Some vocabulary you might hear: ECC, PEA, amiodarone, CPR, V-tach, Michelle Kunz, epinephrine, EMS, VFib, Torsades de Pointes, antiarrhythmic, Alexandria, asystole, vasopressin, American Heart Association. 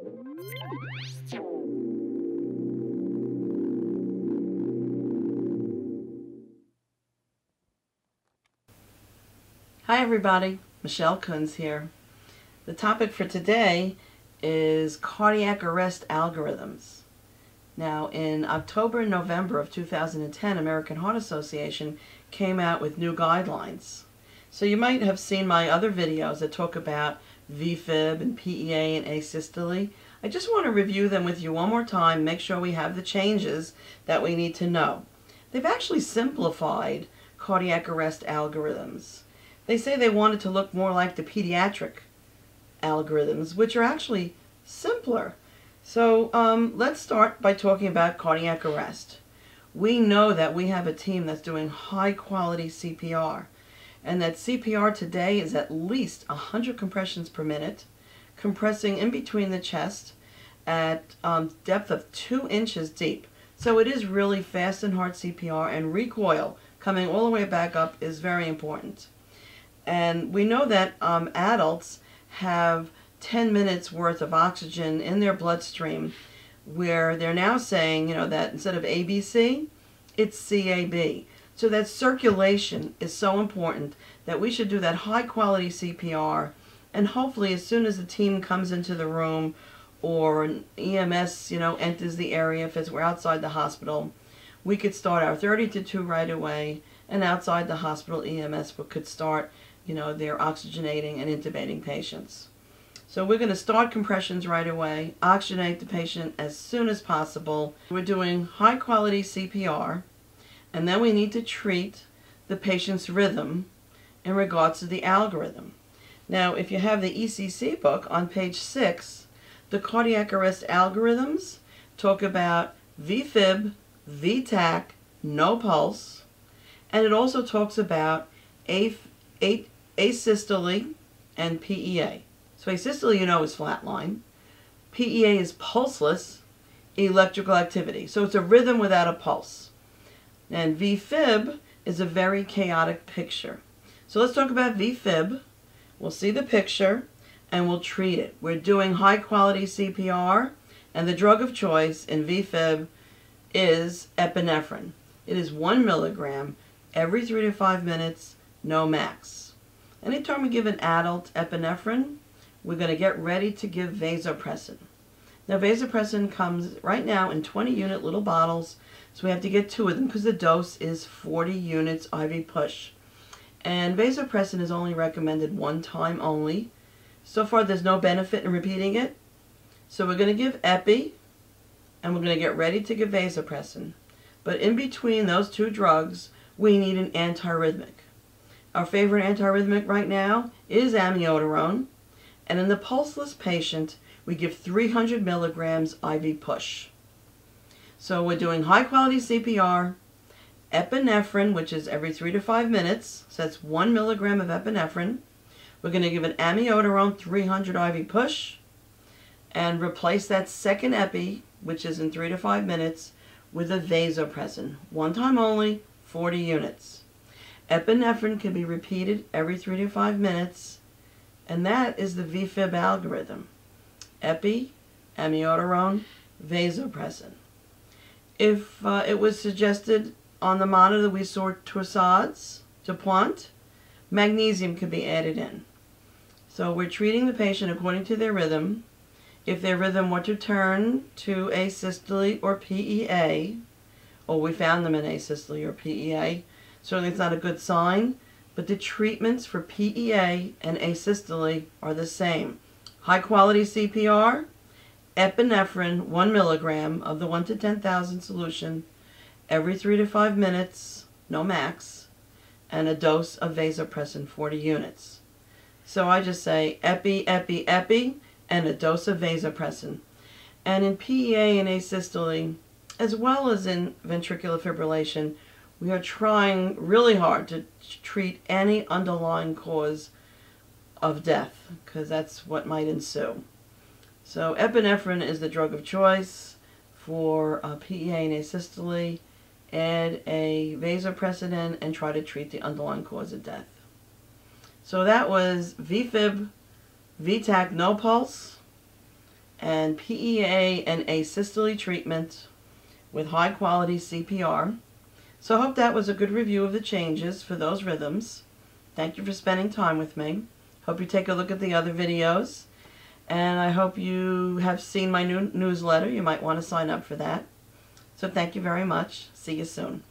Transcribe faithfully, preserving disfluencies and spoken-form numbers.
Hi everybody, Michelle Kunz here. The topic for today is cardiac arrest algorithms. Now in October and November of two thousand ten, American Heart Association came out with new guidelines. So you might have seen my other videos that talk about V fib and P E A and asystole. I just want to review them with you one more time, make sure we have the changes that we need to know. They've actually simplified cardiac arrest algorithms. They say they wanted to look more like the pediatric algorithms, which are actually simpler. So um, let's start by talking about cardiac arrest. We know that we have a team that's doing high-quality C P R, and that C P R today is at least one hundred compressions per minute, compressing in between the chest at um, depth of two inches deep. So it is really fast and hard C P R, and recoil coming all the way back up is very important. And we know that um, adults have ten minutes worth of oxygen in their bloodstream, where they're now saying, you know, that instead of A B C, it's C A B. So that circulation is so important that we should do that high quality C P R, and hopefully as soon as the team comes into the room or an E M S, you know, enters the area, if it's, we're outside the hospital, we could start our thirty to two right away, and outside the hospital E M S could start, you know, they're oxygenating and intubating patients. So we're going to start compressions right away, oxygenate the patient as soon as possible. We're doing high quality C P R, and then we need to treat the patient's rhythm in regards to the algorithm. Now if you have the E C C book on page six, the cardiac arrest algorithms talk about V fib, v-tach, no pulse, and it also talks about a asystole and P E A. So asystole, you know, is flatline. P E A is pulseless electrical activity. So it's a rhythm without a pulse. And V fib is a very chaotic picture. So let's talk about V fib. We'll see the picture and we'll treat it. We're doing high quality C P R, and the drug of choice in V fib is epinephrine. It is one milligram every three to five minutes, no max. Anytime we give an adult epinephrine, we're going to get ready to give vasopressin. Now vasopressin comes right now in twenty unit little bottles, so we have to get two of them because the dose is forty units I V push. And vasopressin is only recommended one time only. So far there's no benefit in repeating it. So we're going to give epi, and we're going to get ready to give vasopressin. But in between those two drugs, we need an antiarrhythmic. Our favorite antiarrhythmic right now is amiodarone, and in the pulseless patient we give three hundred milligrams I V push. So we're doing high quality C P R, epinephrine, which is every three to five minutes, so that's one milligram of epinephrine. We're going to give an amiodarone three hundred I V push and replace that second epi, which is in three to five minutes, with a vasopressin, one time only, forty units. Epinephrine can be repeated every three to five minutes, and that is the V fib algorithm. Epi, amiodarone, vasopressin. If uh, it was suggested on the monitor, we saw Torsades de Pointes, magnesium could be added in. So we're treating the patient according to their rhythm. If their rhythm were to turn to asystole or P E A, or we found them in asystole or P E A, certainly it's not a good sign, but the treatments for P E A and asystole are the same. High quality C P R, epinephrine, one milligram of the one to ten thousand solution, every three to five minutes, no max, and a dose of vasopressin, forty units. So I just say epi, epi, epi, and a dose of vasopressin. And in P E A and asystole, as well as in ventricular fibrillation, we are trying really hard to treat any underlying cause of death, because that's what might ensue. So epinephrine is the drug of choice for uh, P E A and asystole. Add a vasopressin in and try to treat the underlying cause of death. So that was V fib, v-tach, no pulse, and P E A and asystole treatment with high quality C P R. So I hope that was a good review of the changes for those rhythms. Thank you for spending time with me. Hope you take a look at the other videos, and I hope you have seen my new newsletter. You might want to sign up for that. So thank you very much. See you soon.